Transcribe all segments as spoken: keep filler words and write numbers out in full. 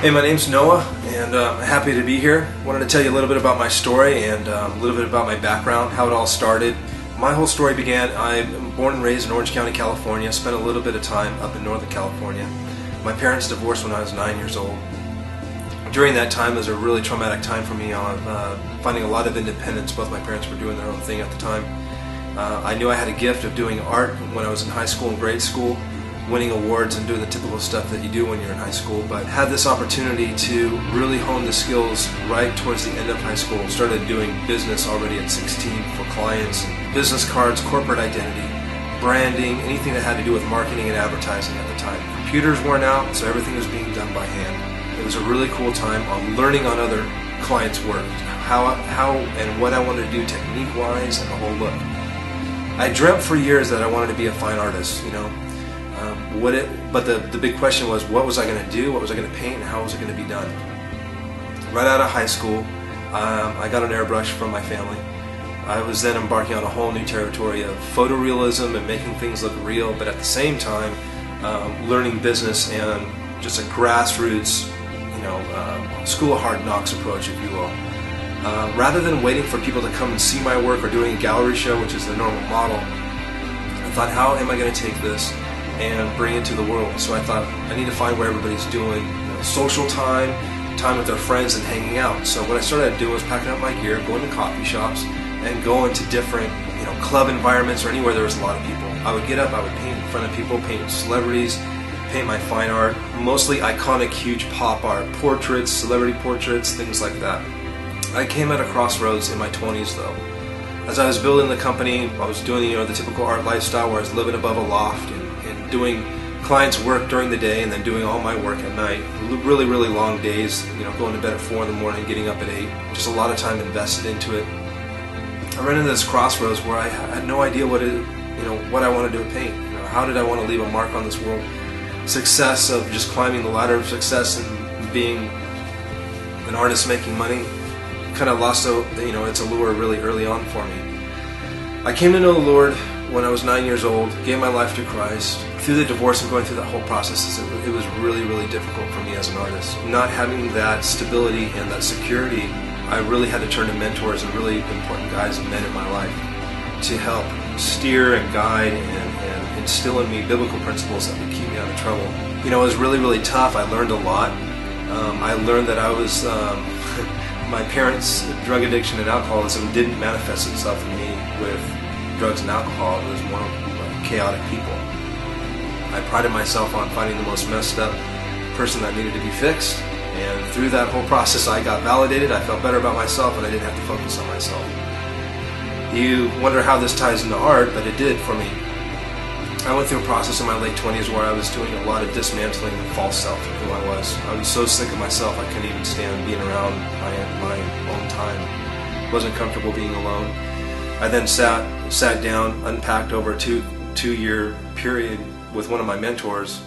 Hey, my name's Noah, and uh, I'm happy to be here. I wanted to tell you a little bit about my story and um, a little bit about my background, how it all started. My whole story began, I'm born and raised in Orange County, California, spent a little bit of time up in Northern California. My parents divorced when I was nine years old. During that time, it was a really traumatic time for me on uh, finding a lot of independence. Both my parents were doing their own thing at the time. Uh, I knew I had a gift of doing art when I was in high school and grade school, winning awards and doing the typical stuff that you do when you're in high school, but had this opportunity to really hone the skills right towards the end of high school. Started doing business already at sixteen for clients, business cards, corporate identity, branding, anything that had to do with marketing and advertising at the time. Computers weren't out, so everything was being done by hand. It was a really cool time on learning on other clients' work, how, how and what I wanted to do technique-wise and the whole look. I dreamt for years that I wanted to be a fine artist, you know. Um, what it, but the, the big question was, what was I going to do, what was I going to paint, and how was it going to be done? Right out of high school, um, I got an airbrush from my family. I was then embarking on a whole new territory of photorealism and making things look real, but at the same time, um, learning business and just a grassroots, you know, um, school of hard knocks approach, if you will. Uh, rather than waiting for people to come and see my work or doing a gallery show, which is the normal model, I thought, how am I going to take this and bring it to the world? So I thought, I need to find where everybody's doing, you know, social time, time with their friends and hanging out. So what I started doing was packing up my gear, going to coffee shops, and going to different, you know, club environments or anywhere there was a lot of people. I would get up, I would paint in front of people, paint with celebrities, paint my fine art, mostly iconic, huge pop art, portraits, celebrity portraits, things like that. I came at a crossroads in my twenties though. As I was building the company, I was doing, you know, the typical art lifestyle where I was living above a loft and doing clients' work during the day and then doing all my work at night. Really, really long days, you know, going to bed at four in the morning, getting up at eight. Just a lot of time invested into it. I ran into this crossroads where I had no idea what it, you know, what I wanted to paint. You know, how did I want to leave a mark on this world? Success of just climbing the ladder of success and being an artist making money kind of lost, a, you know, its allure really early on for me. I came to know the Lord when I was nine years old, gave my life to Christ. Through the divorce and going through that whole process, it was really, really difficult for me as an artist. Not having that stability and that security, I really had to turn to mentors and really important guys and men in my life to help steer and guide and, and instill in me biblical principles that would keep me out of trouble. You know, it was really, really tough. I learned a lot. Um, I learned that I was, um, my parents' drug addiction and alcoholism didn't manifest itself in me with drugs and alcohol. It was more like chaotic people. I prided myself on finding the most messed up person that needed to be fixed, and through that whole process I got validated, I felt better about myself, and I didn't have to focus on myself. You wonder how this ties into art, but it did for me. I went through a process in my late twenties where I was doing a lot of dismantling the false self of who I was. I was so sick of myself I couldn't even stand being around my, my own time. Wasn't comfortable being alone. I then sat, sat down, unpacked over a two, two-year period with one of my mentors,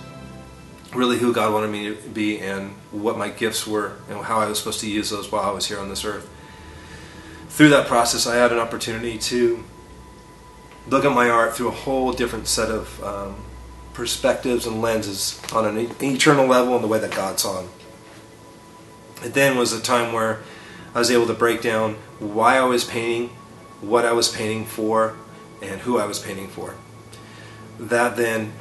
really who God wanted me to be and what my gifts were and how I was supposed to use those while I was here on this earth. Through that process, I had an opportunity to look at my art through a whole different set of um, perspectives and lenses on an eternal level and the way that God saw them. It then was a time where I was able to break down why I was painting, what I was painting for, and who I was painting for. That then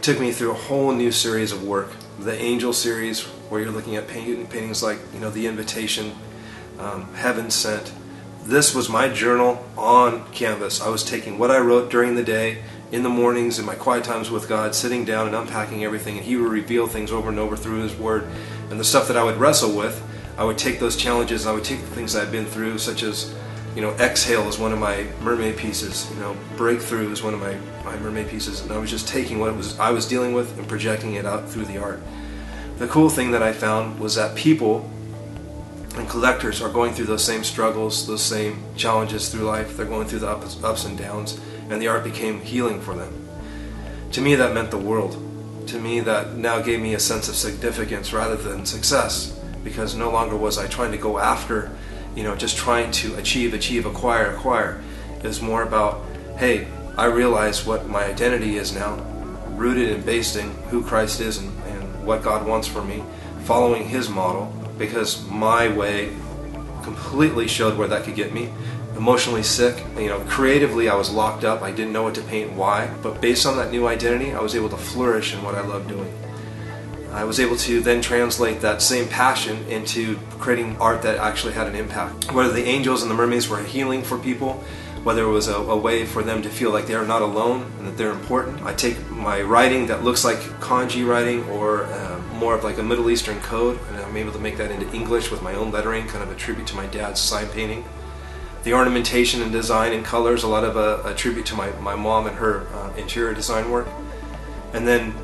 took me through a whole new series of work. The Angel series, where you're looking at painting, paintings like, you know, The Invitation, um, Heaven Sent. This was my journal on canvas. I was taking what I wrote during the day, in the mornings, in my quiet times with God, sitting down and unpacking everything, and He would reveal things over and over through His Word. And the stuff that I would wrestle with, I would take those challenges, and I would take the things I've been through, such as, you know, Exhale is one of my mermaid pieces, you know, Breakthrough is one of my, my mermaid pieces, and I was just taking what it was I was dealing with and projecting it out through the art. The cool thing that I found was that people and collectors are going through those same struggles, those same challenges through life. They're going through the ups, ups and downs, and the art became healing for them. To me, that meant the world. To me, that now gave me a sense of significance rather than success, because no longer was I trying to go after, you know, just trying to achieve, achieve, acquire, acquire. It's more about, hey, I realize what my identity is now, rooted and based in who Christ is and, and what God wants for me. following his model, because my way completely showed where that could get me. Emotionally sick, you know, creatively I was locked up, I didn't know what to paint, why, but based on that new identity I was able to flourish in what I love doing. I was able to then translate that same passion into creating art that actually had an impact. Whether the angels and the mermaids were healing for people, whether it was a, a way for them to feel like they are not alone and that they're important. I take my writing that looks like kanji writing or uh, more of like a Middle Eastern code, and I'm able to make that into English with my own lettering, kind of a tribute to my dad's sign painting. The ornamentation and design and colors, a lot of a, a tribute to my, my mom and her uh, interior design work. And then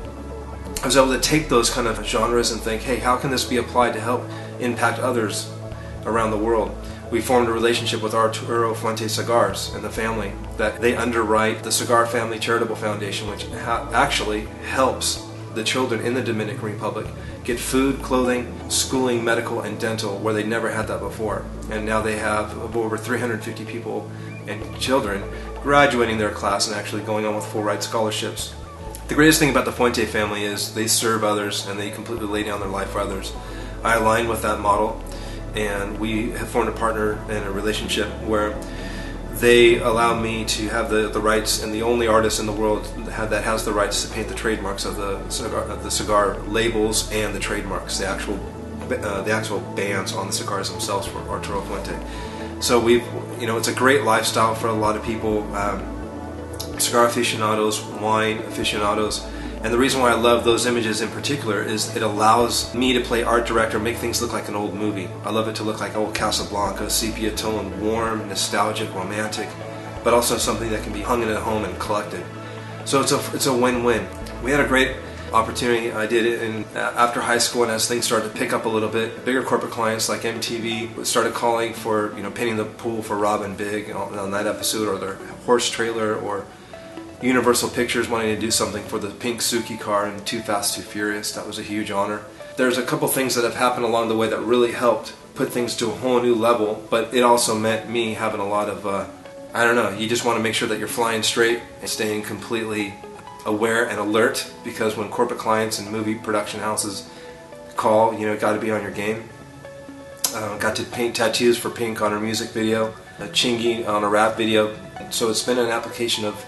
I was able to take those kind of genres and think, hey, how can this be applied to help impact others around the world? We formed a relationship with Arturo Fuente Cigars and the family, that they underwrite the Cigar Family Charitable Foundation, which ha actually helps the children in the Dominican Republic get food, clothing, schooling, medical, and dental, where they never had that before. And now they have over three hundred fifty people and children graduating their class and actually going on with full ride scholarships. The greatest thing about the Fuente family is they serve others and they completely lay down their life for others. I align with that model, and we have formed a partner and a relationship where they allow me to have the, the rights, and the only artist in the world that has the rights to paint the trademarks of the cigar, of the cigar labels and the trademarks, the actual, uh, the actual bands on the cigars themselves, for Arturo Fuente. So we've, you know, it's a great lifestyle for a lot of people, um, cigar aficionados, wine aficionados. And the reason why I love those images in particular is it allows me to play art director, make things look like an old movie. I love it to look like old Casablanca, sepia tone, warm, nostalgic, romantic, but also something that can be hung in at home and collected. So it's a, it's a win-win. We had a great opportunity. I did it in, uh, after high school, and as things started to pick up a little bit, bigger corporate clients like M T V started calling for, you know, painting the pool for Rob and Big on, on that episode, or their horse trailer, or Universal Pictures wanting to do something for the Pink Suki car and Too Fast Too Furious. That was a huge honor. There's a couple things that have happened along the way that really helped put things to a whole new level, but it also meant me having a lot of, uh, I don't know, you just want to make sure that you're flying straight and staying completely aware and alert, because when corporate clients and movie production houses call, you know, got to be on your game. Um, got to paint tattoos for Pink on her music video, a Chingy on a rap video. So it's been an application of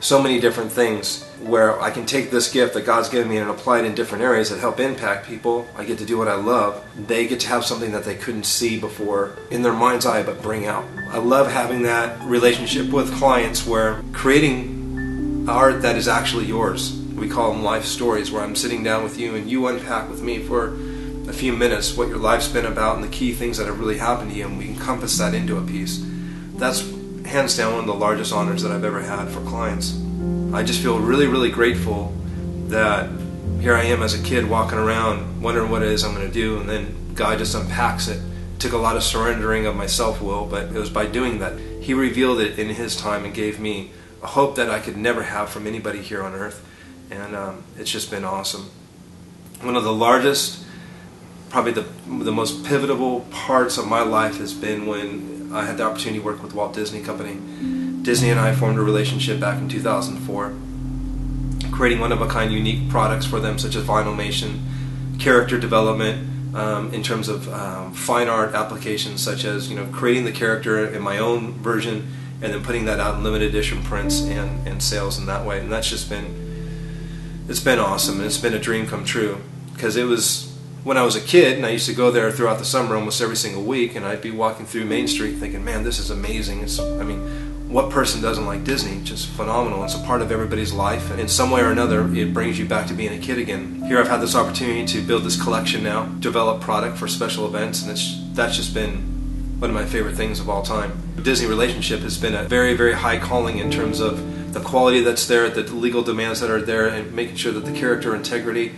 so many different things, where I can take this gift that God's given me and apply it in different areas that help impact people. I get to do what I love. They get to have something that they couldn't see before in their mind's eye, but bring out. I love having that relationship with clients where creating art that is actually yours. We call them life stories, where I'm sitting down with you and you unpack with me for a few minutes what your life's been about and the key things that have really happened to you, and we encompass that into a piece. That's hands down one of the largest honors that I've ever had for clients. I just feel really, really grateful that here I am as a kid walking around wondering what it is I'm going to do, and then God just unpacks it. It took a lot of surrendering of my self-will, but it was by doing that. He revealed it in His time and gave me a hope that I could never have from anybody here on earth, and um, it's just been awesome. One of the largest, probably the, the most pivotal parts of my life has been when I had the opportunity to work with Walt Disney Company. Disney and I formed a relationship back in two thousand four, creating one-of-a-kind unique products for them, such as Vinylmation, character development um, in terms of um, fine art applications, such as, you know, creating the character in my own version and then putting that out in limited edition prints and, and sales in that way. And that's just been, it's been awesome, and it's been a dream come true, because it was when I was a kid, and I used to go there throughout the summer almost every single week, and I'd be walking through Main Street thinking, man, this is amazing. It's, I mean, what person doesn't like Disney? Just phenomenal. It's a part of everybody's life, and in some way or another, it brings you back to being a kid again. Here I've had this opportunity to build this collection now, develop product for special events, and it's, that's just been one of my favorite things of all time. The Disney relationship has been a very, very high calling in terms of the quality that's there, the legal demands that are there, and making sure that the character integrity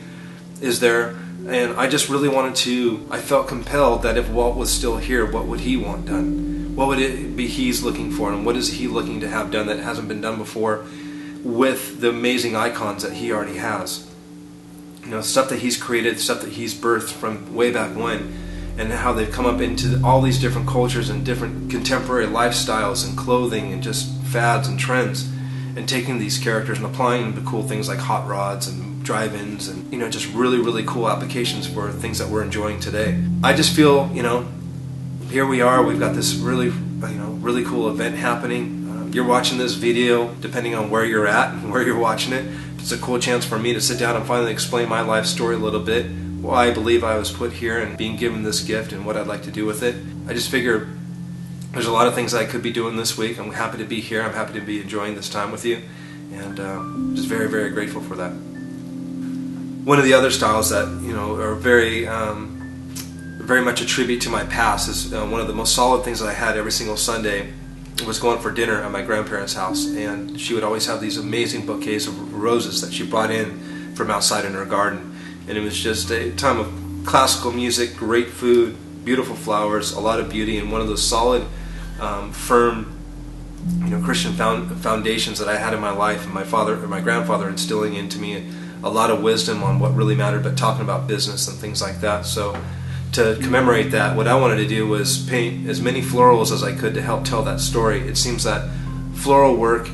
is there. And I just really wanted to, I felt compelled that if Walt was still here, what would he want done? What would it be he's looking for, and what is he looking to have done that hasn't been done before with the amazing icons that he already has? You know, stuff that he's created, stuff that he's birthed from way back when, and how they've come up into all these different cultures and different contemporary lifestyles and clothing and just fads and trends, and taking these characters and applying them to cool things like hot rods and drive-ins and, you know, just really, really cool applications for things that we're enjoying today. I just feel, you know, here we are, we've got this really, you know, really cool event happening. Um, you're watching this video, depending on where you're at and where you're watching it. It's a cool chance for me to sit down and finally explain my life story a little bit, why I believe I was put here and being given this gift and what I'd like to do with it. I just figure there's a lot of things I could be doing this week. I'm happy to be here. I'm happy to be enjoying this time with you. And uh, just very, very grateful for that. One of the other styles that, you know, are very, um, very much a tribute to my past is uh, one of the most solid things that I had every single Sunday was going for dinner at my grandparents' house, and she would always have these amazing bouquets of roses that she brought in from outside in her garden, and it was just a time of classical music, great food, beautiful flowers, a lot of beauty, and one of those solid, um, firm, you know, Christian found foundations that I had in my life, and my father and my grandfather instilling into me a lot of wisdom on what really mattered, but talking about business and things like that. So to commemorate that, what I wanted to do was paint as many florals as I could to help tell that story. It seems that floral work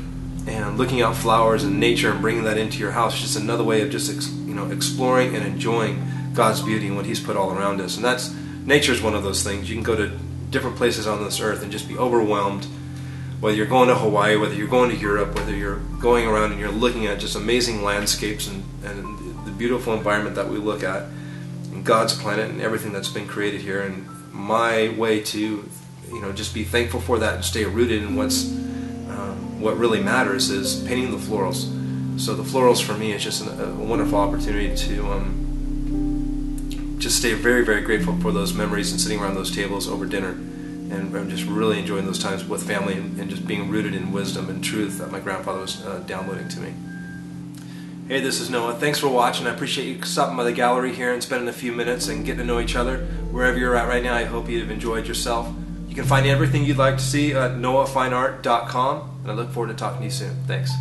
and looking out flowers and nature and bringing that into your house is just another way of just ex you know exploring and enjoying God's beauty and what He's put all around us. And that's, nature's one of those things. You can go to different places on this earth and just be overwhelmed, whether you're going to Hawaii, whether you're going to Europe, whether you're going around and you're looking at just amazing landscapes and, and the beautiful environment that we look at, and God's planet and everything that's been created here. And my way to, you know, just be thankful for that and stay rooted in what's, um, what really matters is painting the florals. So the florals for me is just an, a wonderful opportunity to um, just stay very, very grateful for those memories and sitting around those tables over dinner. And I'm just really enjoying those times with family and just being rooted in wisdom and truth that my grandfather was uh, downloading to me. Hey, this is Noah. Thanks for watching. I appreciate you stopping by the gallery here and spending a few minutes and getting to know each other. Wherever you're at right now, I hope you've enjoyed yourself. You can find everything you'd like to see at noah fine art dot com, and I look forward to talking to you soon. Thanks.